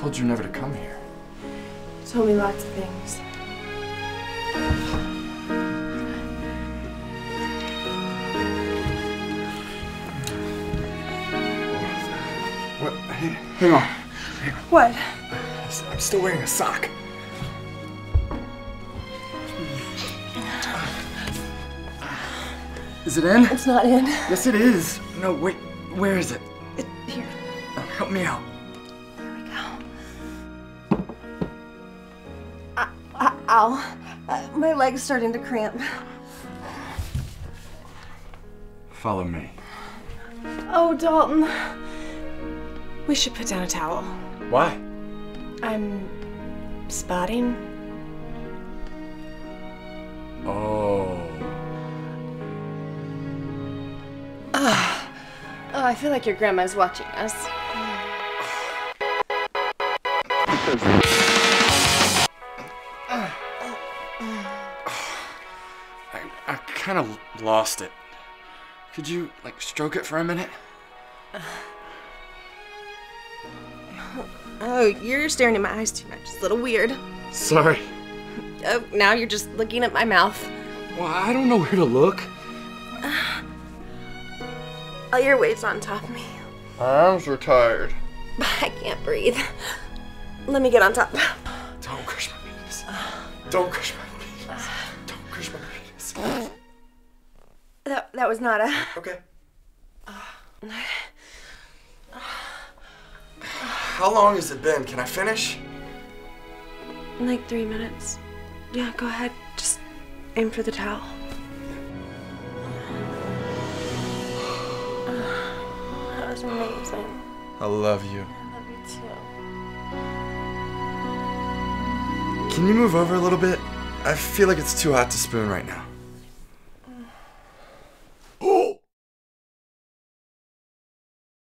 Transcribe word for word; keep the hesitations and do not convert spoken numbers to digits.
Told you never to come here. You told me lots of things. What? Hey, hang on. Hang on. What? I'm still wearing a sock. Is it in? It's not in. Yes, it is. No, wait. Where is it? It here. Oh, help me out. There we go. Uh, uh, ow. Uh, my leg's starting to cramp. Follow me. Oh, Dalton. We should put down a towel. Why? I'm spotting. Oh. Oh, I feel like your grandma's watching us. I, I kind of lost it. Could you, like, stroke it for a minute? Oh, you're staring at my eyes too much. It's a little weird. Sorry. Oh, now you're just looking at my mouth. Well, I don't know where to look. All your weight's on top of me. My arms are tired. I can't breathe. Let me get on top. Don't crush my penis. Don't crush my penis. Don't crush my penis. That, that was not a... Okay. How long has it been? Can I finish? Like three minutes. Yeah, go ahead. Just aim for the towel. That was amazing. I love you. I love you too. Can you move over a little bit? I feel like it's too hot to spoon right now.